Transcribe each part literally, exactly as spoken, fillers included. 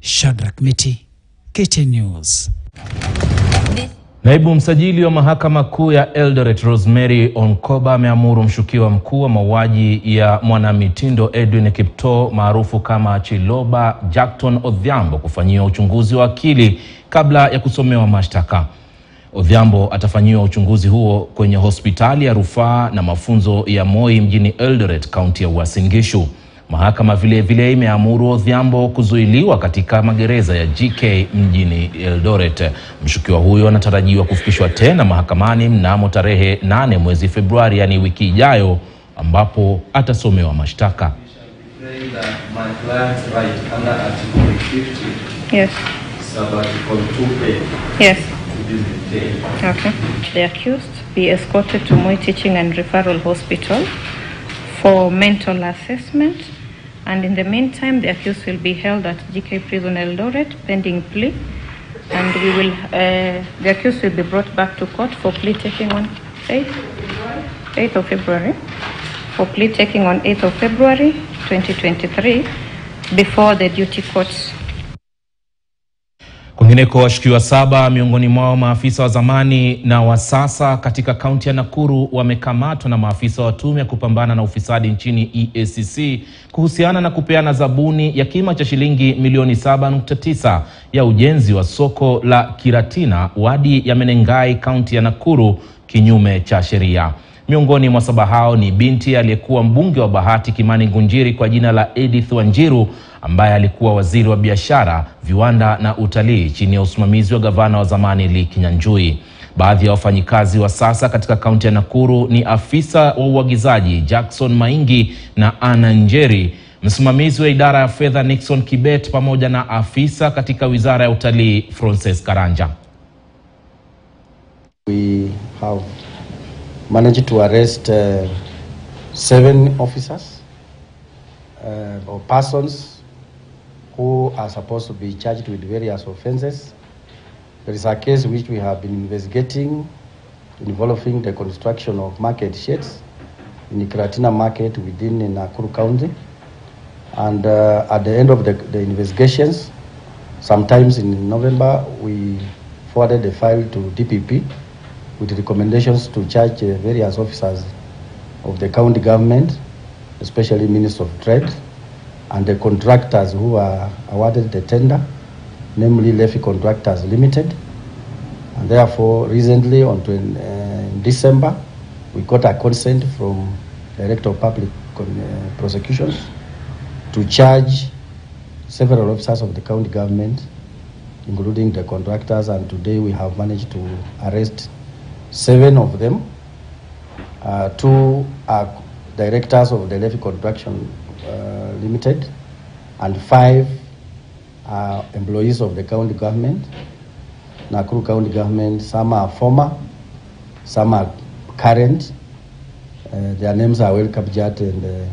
Shadrack Miti, K T N News. Naibu msajili wa mahakama kuu ya Eldoret Rosemary Onkoba ameamuru mshukiwa mkuu wa mauaji ya mwanamitindo Edwin Kipto maarufu kama Chiloba Jackton Odhiambo kufanyiwa uchunguzi wa akili kabla ya kusomewa mashtaka. Odhiambo atafanyiwa uchunguzi huo kwenye hospitali ya rufaa na mafunzo ya Moi mjini Eldoret, kaunti ya Uasin Gishu. Mahakama vile vile imeamuru Odhiambo kuzuiliwa katika magereza ya G K mjini Eldoret. Mshukiwa huyo anatarajiwa kufikishwa tena mahakamani mnamo tarehe nane mwezi Februari, yani wiki ijayo, ambapo atasomewa mashtaka. Yes. Yes. Okay. The accused be escorted to Moi Teaching and Referral Hospital for mental assessment, and in the meantime the accused will be held at G K Prison Eldoret pending plea, and we will uh, the accused will be brought back to court for plea taking on eighth of February for plea taking on eighth of February twenty twenty-three before the duty courts. Kwingineko, washukiwa saba miongoni mwao maafisa wa zamani na wa sasa katika kaunti ya Nakuru wamekamatwa na maafisa wa tume ya kupambana na ufisadi nchini E A C C kuhusiana na kupeana zabuni ya kima cha shilingi milioni saba nukta tisa ya ujenzi wa soko la Kiratina wadi ya Menengai, kaunti ya Nakuru, kinyume cha sheria. Miongoni mwa saba hao ni binti aliyekuwa mbunge wa Bahati Kimani Ngunjiri kwa jina la Edith Wanjiru, ambaye alikuwa waziri wa biashara, viwanda na utalii chini ya usimamizi wa gavana wa zamani Lee Kinyanjui. Baadhi ya wafanyikazi wa sasa katika kaunti ya Nakuru ni afisa wa uagizaji Jackson Maingi na Anna Njeri, msimamizi wa idara ya fedha Nixon Kibet, pamoja na afisa katika wizara ya utalii Frances Karanja. We have managed to arrest uh, seven officers uh, or persons who are supposed to be charged with various offenses. There is a case which we have been investigating involving the construction of market sheds in the Kiratina market within Nakuru County. And uh, at the end of the, the investigations, sometimes in November, we forwarded the file to D P P with recommendations to charge uh, various officers of the county government, especially Minister of Trade, and the contractors who are awarded the tender, namely Levy Contractors Limited. And therefore, recently, on uh, in December, we got a consent from Director of Public uh, Prosecutions to charge several officers of the county government, including the contractors, and today we have managed to arrest seven of them. Uh, two are directors of the Levy Construction uh, Limited, and five are employees of the county government, Nakuru County government. Some are former, some are current. Uh, their names are well captured in the,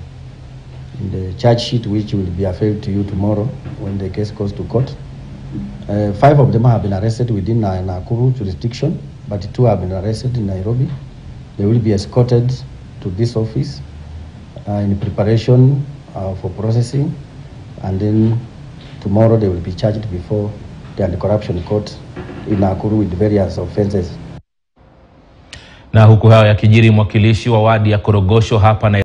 in the charge sheet, which will be available to you tomorrow when the case goes to court. Uh, five of them have been arrested within uh, Nakuru jurisdiction, but two have been arrested in Nairobi. They will be escorted to this office uh, in preparation uh, for processing, and then tomorrow they will be charged before the anti-corruption court in Nakuru with various offenses. Na huku hawa ya kijiri, mwakilishi wa wadi ya Korogosho hapa na